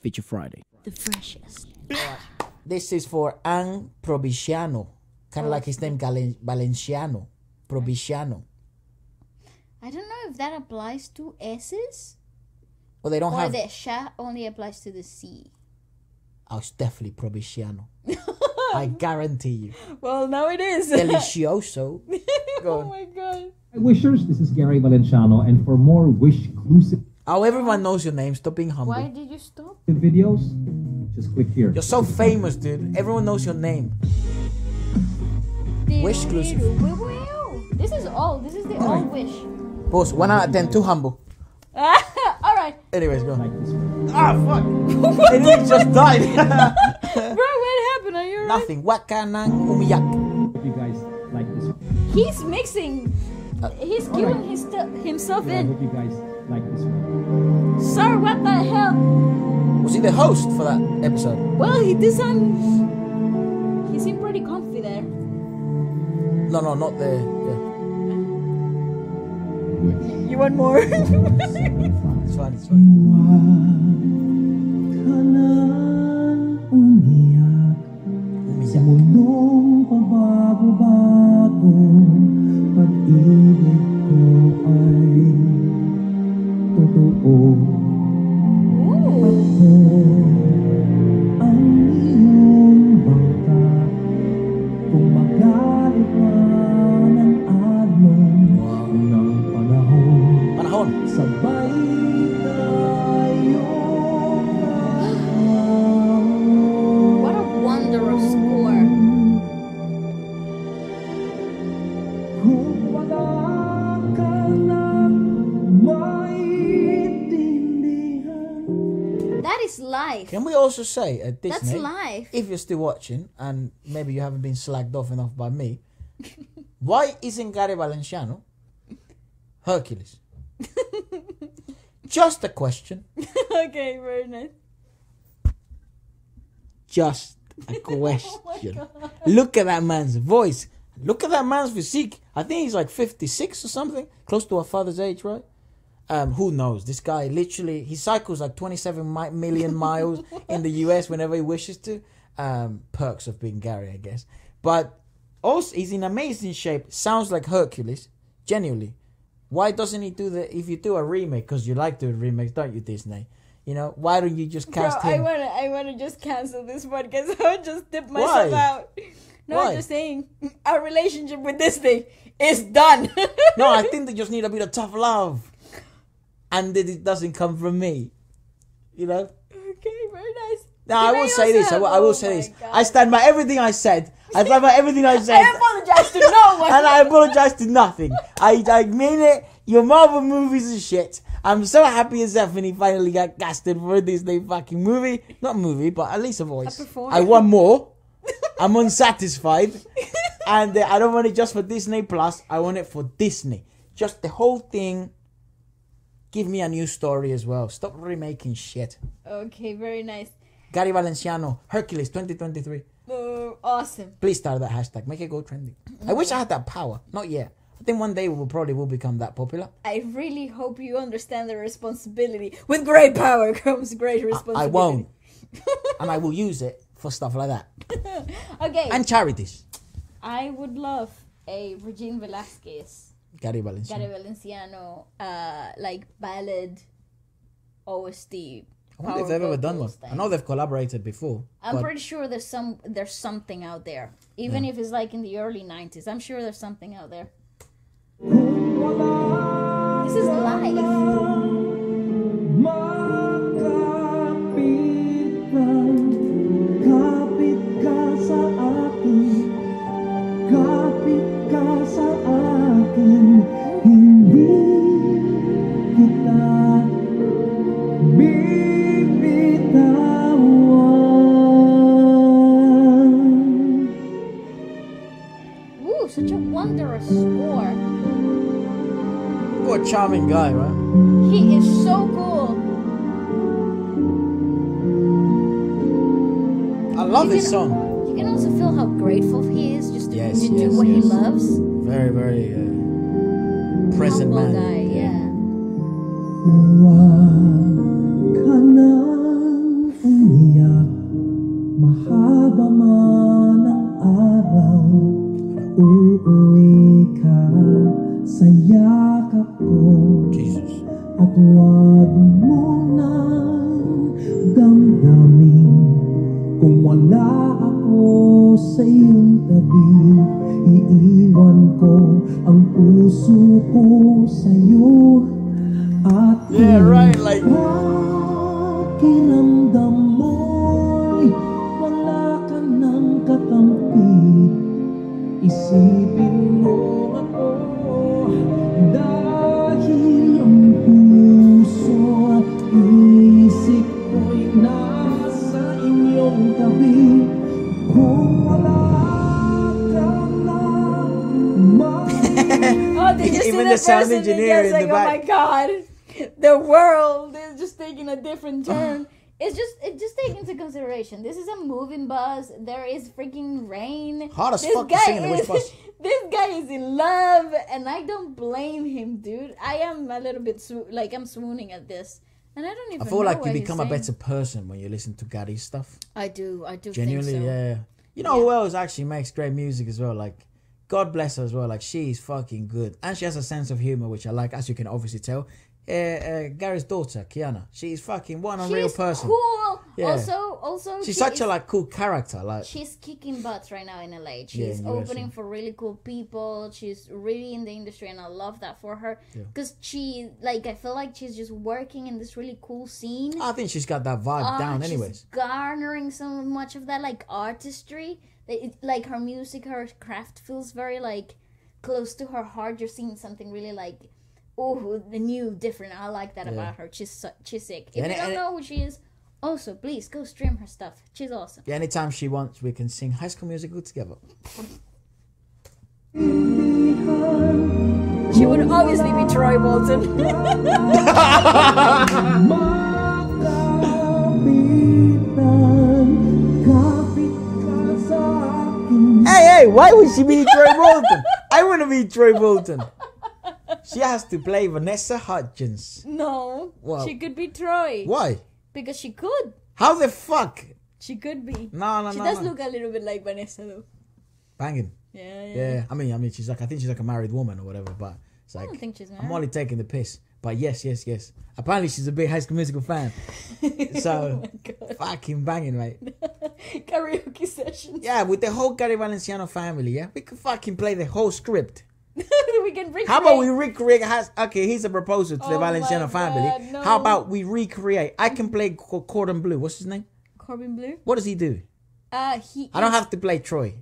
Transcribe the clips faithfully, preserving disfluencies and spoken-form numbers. Feature Friday. The freshest. This is for Ang Probinsyano. Kind of oh. like his name, Galen Valenciano. Probinsyano. I don't know if that applies to S's. Well, they don't or have... Or that sha only applies to the C. Oh, it's definitely Probinsyano. I guarantee you. Well, now it is. Delicioso. Go on. Oh, my God. Hi, wishers. This is Gary Valenciano. And for more wish-clusive... Oh, everyone knows your name. Stop being humble. Why did you stop? The videos, just click here. You're so famous, dude. Everyone knows your name. Wish-clusive. This is all. This is the all old right. wish. Boss, one out of ten. Too humble. All right. Anyways, go. Like this one. Ah, fuck. And he just died. Bro, what happened? Are you right? Nothing. Wag Ka Nang Umiyak. You guys like this one. He's mixing. Uh, He's giving right. his himself yeah, in. I hope you guys like this one. Sir, what the hell? Was he the host for that episode? Well, he did sound... He seemed pretty comfy there. No, no, not the... Yeah. You want more? It's fine, it's fine. Pag-ibig ko ay totoo. Ako ang iyong bangka. Kung magalit man ang adlong ng panahon, panahon. Sabay tayong panahon. What a wondrous score. That is life. Can we also say at Disney, that's life. If you're still watching and maybe you haven't been slagged off enough by me, why isn't Gary Valenciano Hercules? Just a question. Okay, very nice. Just a question. Oh, look at that man's voice. Look at that man's physique. I think he's like fifty-six or something. Close to our father's age, right? Um, who knows? This guy literally, he cycles like twenty-seven million miles in the U S whenever he wishes to. Um, perks of being Gary, I guess. But also, he's in amazing shape. Sounds like Hercules. Genuinely. Why doesn't he do the, if you do a remake, because you like doing remakes, don't you, Disney? You know, why don't you just cast Bro, him? I want to I wanna just cancel this podcast. I would just dip myself why? out. No, Why? I'm just saying, our relationship with this thing is done. No, I think they just need a bit of tough love. And that it doesn't come from me. You know? Okay, very nice. Now, I will, say this, I, will, I will say this. I will say this. I stand by everything I said. I stand by everything I said. I apologize to no one. And I apologize to nothing. I, I mean it. Your Marvel movies and shit. I'm so happy as Stephanie finally got casted for a Disney fucking movie. Not movie, but at least a voice. I want more. I'm unsatisfied, and uh, I don't want it just for Disney Plus. I want it for Disney. Just the whole thing. Give me a new story as well. Stop remaking shit. Okay, very nice. Gary Valenciano, Hercules twenty twenty-three. Uh, awesome. Please start that hashtag. Make it go trendy. I wish I had that power. Not yet. I think one day we will probably will become that popular. I really hope you understand the responsibility. With great power comes great responsibility. I, I won't, and I will use it for stuff like that. Okay. And charities. I would love a Regine Velasquez, Gary Valenciano, Gary Valenciano uh, like ballad O S T. I wonder if they've ever done one. I know they've collaborated before. I'm pretty sure there's some there's something out there, even yeah. if it's like in the early nineties. I'm sure there's something out there. This is life. Score. What a charming guy, right? He is so cool. I love you this can, song. You can also feel how grateful he is just to, yes, to yes, do what yes. he loves. Very, very uh, present Humble man. guy, yeah. yeah. wala ako sa iyong tabi, iiwan ko ang puso ko sa iyo at yeah, right, like pakiramdam mo'y wala ka ng katampi, isipin mo ako dahil ang puso at isip ko'y nasa inyong tabi. Kung wala ka lang oh, they just even the, the sound engineer in like, the oh back. My god, the world is just taking a different turn. It's just it just take into consideration. This is a moving bus. There is freaking rain. Hot as this fuck guy singing is, bus. This guy is in love, and I don't blame him, dude. I am a little bit swo- like I'm swooning at this, and I don't even. I feel know like you become a better person when you listen to Gary's stuff. I do. I do. Genuinely, think so. yeah. You know yeah. who else actually makes great music as well? Like, God bless her as well. Like, she's fucking good, and she has a sense of humor, which I like, as you can obviously tell. Uh, uh, Gary's daughter, Kiana. She's fucking one unreal she's person. Cool. Yeah. Also, also, she's she such is, a like cool character. Like she's kicking butts right now in L A. She's yeah, opening U S, yeah. for really cool people. She's really in the industry, and I love that for her because yeah. she like I feel like she's just working in this really cool scene. I think she's got that vibe uh, down, she's anyways. Garnering so much of that like artistry. It, like her music, her craft feels very like close to her heart. You're seeing something really like. Oh, the new, different. I like that yeah. about her. She's so, she's sick. If yeah, you don't it, know who she is, also, please, go stream her stuff. She's awesome. Yeah, anytime she wants, we can sing High School Musical together. She would obviously be Troy Bolton. Hey, hey, why would she be Troy Bolton? I want to be Troy Bolton. She has to play Vanessa Hudgens. No, well, she could be Troy. Why? Because she could. How the fuck? She could be. No, no, she no. She does no. look a little bit like Vanessa, though. Banging. Yeah, yeah. Yeah, I mean, I mean, she's like, I think she's like a married woman or whatever, but it's like. I don't think she's married. I'm only taking the piss, but yes, yes, yes. Apparently, she's a big High School Musical fan. So, oh my God. Fucking banging, right? Karaoke sessions. Yeah, with the whole Gary Valenciano family. Yeah, we could fucking play the whole script. We can recreate. How about we recreate? Has, okay, he's a proposal to oh the Valenciano family. God, no. How about we recreate? I can play Cor- Corbin Bleu. What's his name? Corbin Bleu. What does he do? Uh, he. I don't have to play Troy.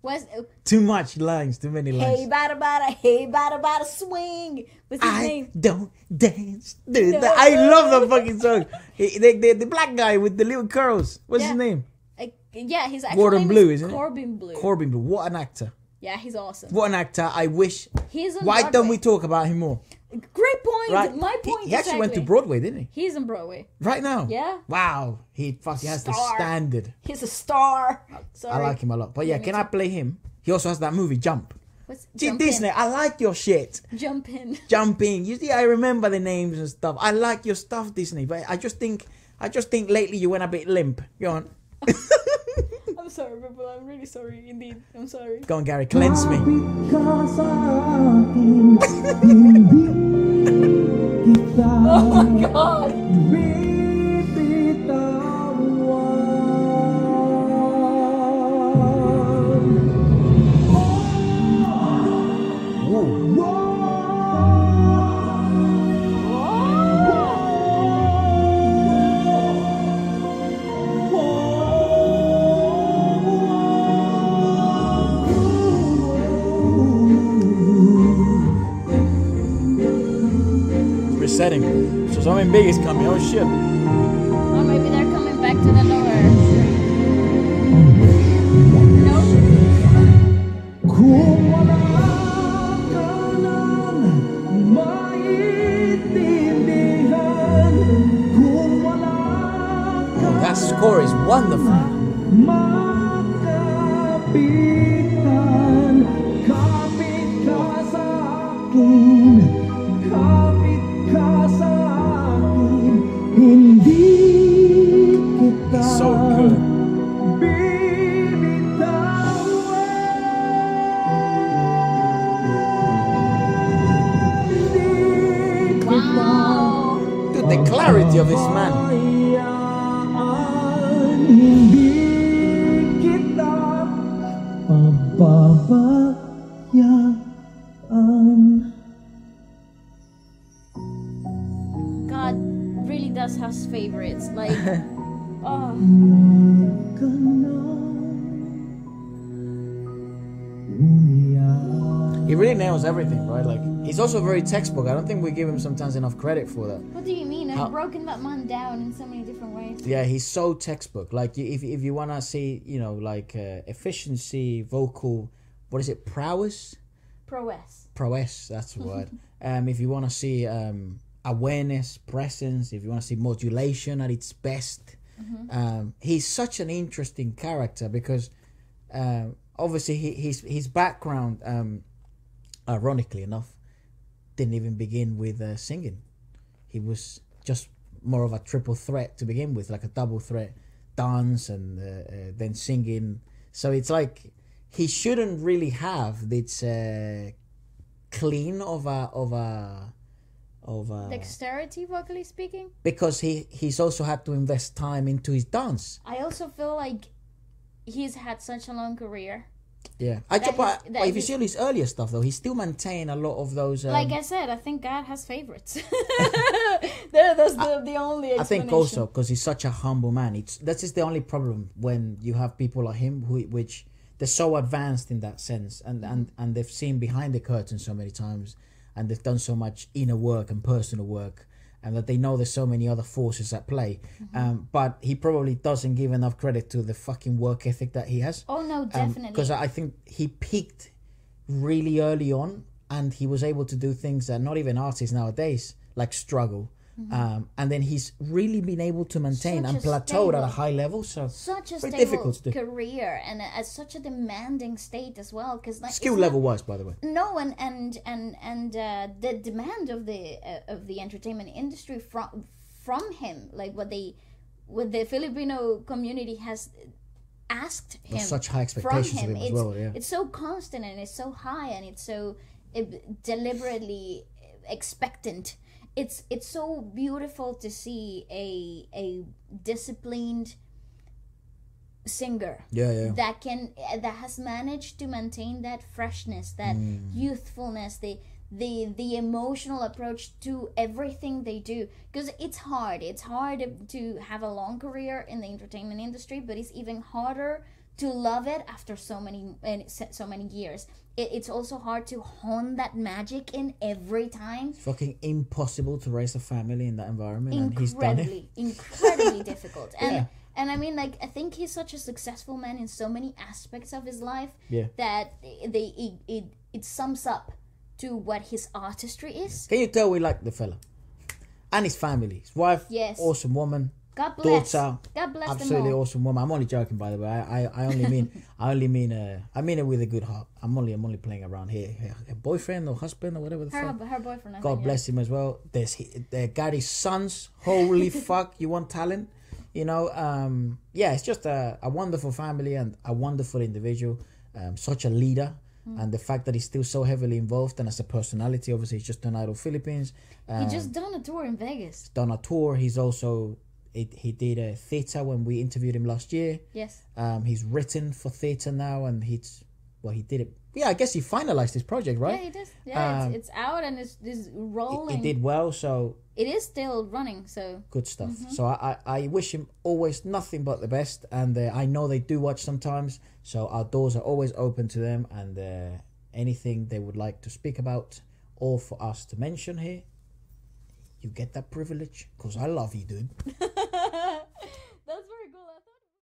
What's uh, too much lines? Too many lines. Hey, bada bada. Hey, bada bada. Swing. What's his I name? Don't dance. Dude, no. the, I love that fucking song. he, the, the the black guy with the little curls. What's yeah. his name? Uh, yeah, his actual Corbin name Bleu, is isn't Corbin it? Bleu. Corbin Bleu. What an actor. Yeah, he's awesome. What an actor. I wish... He's on Why Broadway. Don't we talk about him more? Great point. Right? My point is He, he actually exactly. went to Broadway, didn't he? He's on Broadway. Right now? Yeah. Wow. He fucking has the standard. He's a star. Sorry. I like him a lot. But yeah, yeah can I play him? He also has that movie, Jump. What's Gee, Jumpin'? Disney, I like your shit. Jumpin'. Jumpin'. You see, I remember the names and stuff. I like your stuff, Disney. But I just think... I just think lately you went a bit limp. Go on. I'm sorry, people. I'm really sorry, indeed. I'm sorry. Go on, Gary. Cleanse me. Oh, my God. Whoa. Setting. So something big is coming. Oh shit. Or maybe they're coming back to the lower. Nope. That score is wonderful. It's so good. Wow. Dude, the clarity of this man. Josh's favorites. Like, oh. He really nails everything, right? Like, he's also very textbook. I don't think we give him sometimes enough credit for that. What do you mean? I've How, broken that man down in so many different ways. Yeah, he's so textbook. Like, if if you want to see, you know, like uh, efficiency, vocal, what is it, prowess? Prowess. Prowess, that's the word. um, if you want to see um, awareness, presence, if you want to see modulation at its best, mm-hmm. um, he's such an interesting character because uh, obviously he, his his background, um, ironically enough, didn't even begin with uh, singing. He was just more of a triple threat to begin with, like a double threat, dance and uh, uh, then singing. So it's like he shouldn't really have this uh, clean of a of a of a dexterity, vocally speaking, because he he's also had to invest time into his dance. I also feel like he's had such a long career. Yeah, I just, but, but if you see all his earlier stuff, though, he still maintained a lot of those. Um, like I said, I think God has favorites. They're, that's the, I, the only explanation. I think also because he's such a humble man. It's that is the only problem when you have people like him, who which they're so advanced in that sense, and and and they've seen behind the curtain so many times, and they've done so much inner work and personal work, and that they know there's so many other forces at play. Mm-hmm. Um, but he probably doesn't give enough credit to the fucking work ethic that he has. Oh, no, definitely. Because um, I think he peaked really early on, and he was able to do things that not even artists nowadays, like, struggle. Mm-hmm. Um, and then he's really been able to maintain such and plateaued stable, at a high level. So such a stable career and at such a demanding state as well. Because like, skill level wise, by the way. No, and and and and uh, the demand of the uh, of the entertainment industry from from him, like what they what the Filipino community has asked him. There's such high expectations from him, of him as it's, well. Yeah, it's so constant and it's so high and it's so it, deliberately expectant. It's it's so beautiful to see a a disciplined singer yeah, yeah. that can that has managed to maintain that freshness, that mm. youthfulness, the the the emotional approach to everything they do. Because it's hard, it's hard to have a long career in the entertainment industry, but it's even harder to love it after so many so many years. It, it's also hard to hone that magic in every time. It's fucking impossible to raise a family in that environment, incredibly, and he's done it. Incredibly difficult. And yeah. and I mean, like, I think he's such a successful man in so many aspects of his life yeah. that they it, it it sums up to what his artistry is. Can you tell we like the fella and his family, his wife? Yes, awesome woman. God bless. Daughter, God bless absolutely them all. Awesome woman. I'm only joking, by the way. I, I, I only mean, I only mean, uh, I mean it with a good heart. I'm only, I'm only playing around here. Her, her boyfriend or husband or whatever the her, fuck. Her boyfriend. I God think, bless yeah. him as well. There's uh, Gary's sons. Holy fuck, you want talent? You know, um, yeah. It's just a, a wonderful family and a wonderful individual. Um, such a leader. And the fact that he's still so heavily involved and as a personality, obviously, he's just done Idol Philippines. Um, he just done a tour in Vegas. Done a tour. He's also, he, he did a theatre when we interviewed him last year. Yes. Um, he's written for theatre now and he's, well, he did it. Yeah, I guess he finalized his project, right? Yeah, he did. Yeah, um, it's, it's out and it's, it's rolling. He did well, so. It is still running, so. Good stuff. Mm-hmm. So I, I, I wish him always nothing but the best. And uh, I know they do watch sometimes, so our doors are always open to them. And uh, anything they would like to speak about or for us to mention here, you get that privilege because I love you, dude.